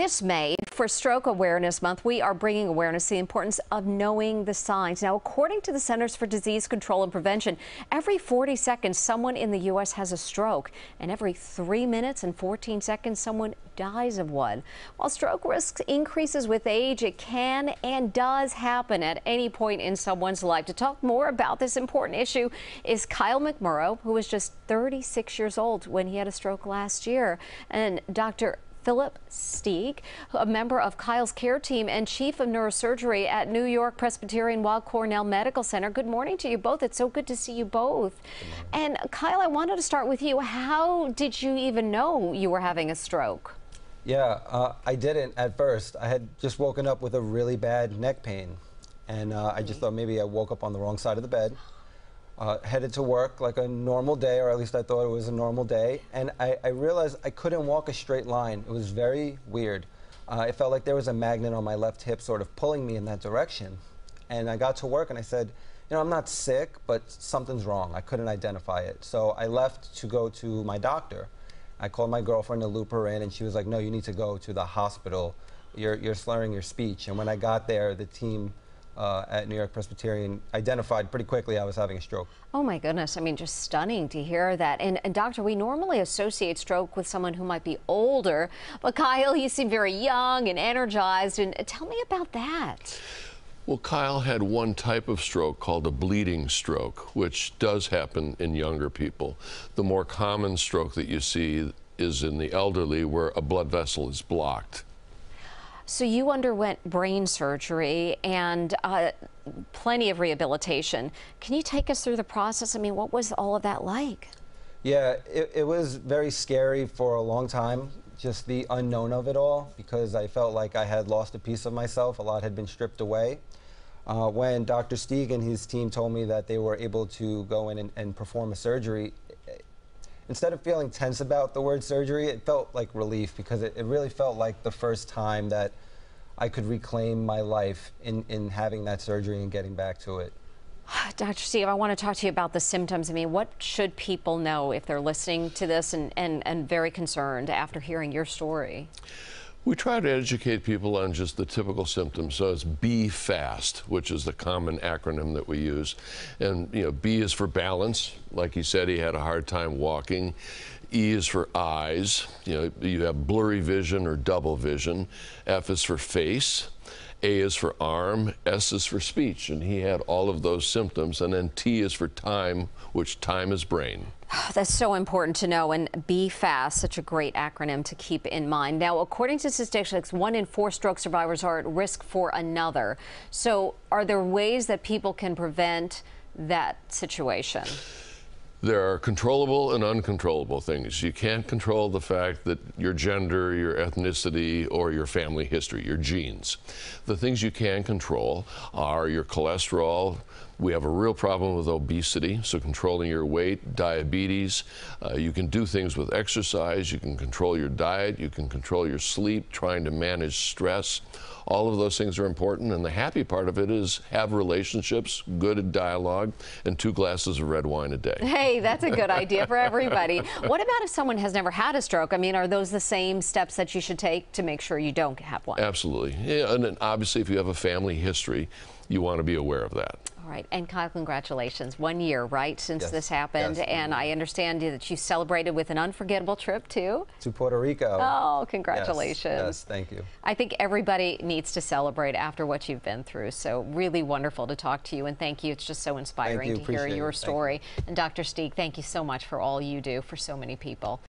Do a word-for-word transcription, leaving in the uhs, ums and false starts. This May, for Stroke Awareness Month, we are bringing awareness to the importance of knowing the signs. Now, according to the Centers for Disease Control and Prevention, every forty seconds, someone in the U S has a stroke, and every three minutes and fourteen seconds, someone dies of one. While stroke risk increases with age, it can and does happen at any point in someone's life. To talk more about this important issue is Kyle McMorrow, who was just thirty-six years old when he had a stroke last year, and Doctor Philip Stieg, a member of Kyle's care team and chief of neurosurgery at New York Presbyterian Weill Cornell Medical Center. Good morning to you both. It's so good to see you both. And Kyle, I wanted to start with you. How did you even know you were having a stroke? Yeah, uh, I didn't at first. I had just woken up with a really bad neck pain. And uh, I just thought maybe I woke up on the wrong side of the bed. Uh, headed to work like a normal day, or at least I thought it was a normal day, and I, I realized I couldn't walk a straight line. It was very weird. Uh, it felt like there was a magnet on my left hip sort of pulling me in that direction. And I got to work and I said, you know, I'm not sick, but something's wrong. I couldn't identify it. So I left to go to my doctor. I called my girlfriend to loop her in, and she was like, no, you need to go to the hospital. You're, you're slurring your speech. And when I got there, the team Uh, at New York Presbyterian identified pretty quickly I was having a stroke. Oh my goodness, I mean, just stunning to hear that. And, and doctor, we normally associate stroke with someone who might be older, but Kyle, you seem very young and energized, and tell me about that. Well, Kyle had one type of stroke called a bleeding stroke, which does happen in younger people. The more common stroke that you see is in the elderly, where a blood vessel is blocked. So you underwent brain surgery and uh, plenty of rehabilitation. Can you take us through the process? I mean, what was all of that like? Yeah, it, it was very scary for a long time, just the unknown of it all, because I felt like I had lost a piece of myself. A lot had been stripped away. Uh, when Doctor Stieg and his team told me that they were able to go in and, and perform a surgery, instead of feeling tense about the word surgery, it felt like relief, because it, it really felt like the first time that I could reclaim my life in, in having that surgery and getting back to it. Doctor Stieg, I want to talk to you about the symptoms. I mean, what should people know if they're listening to this and, and, and very concerned after hearing your story? We try to educate people on just the typical symptoms. So it's B FAST, which is the common acronym that we use. And, you know, B is for balance. Like he said, he had a hard time walking. E is for eyes. You know, you have blurry vision or double vision. F is for face. A is for arm. S is for speech. And he had all of those symptoms. And then T is for time, which time is brain. Oh, that's so important to know, and B FAST, such a great acronym to keep in mind. Now, according to statistics, one in four stroke survivors are at risk for another. So are there ways that people can prevent that situation? There are controllable and uncontrollable things. You can't control the fact that your gender, your ethnicity, or your family history, your genes. The things you can control are your cholesterol. We have a real problem with obesity, so controlling your weight, diabetes. Uh, you can do things with exercise. You can control your diet. You can control your sleep, trying to manage stress. All of those things are important, and the happy part of it is have relationships, good dialogue, and two glasses of red wine a day. Hey, that's a good idea for everybody. What about if someone has never had a stroke? I mean, are those the same steps that you should take to make sure you don't have one? Absolutely. Yeah, and then obviously, if you have a family history, you want to be aware of that. All right. And Kyle, congratulations. One year, right, since yes. this happened. Yes. And I understand that you celebrated with an unforgettable trip, too? To Puerto Rico. Oh, congratulations. Yes, yes, thank you. I think everybody needs to celebrate after what you've been through. So really wonderful to talk to you, and thank you. It's just so inspiring to hear your story. And Doctor Stieg, thank you so much for all you do for so many people.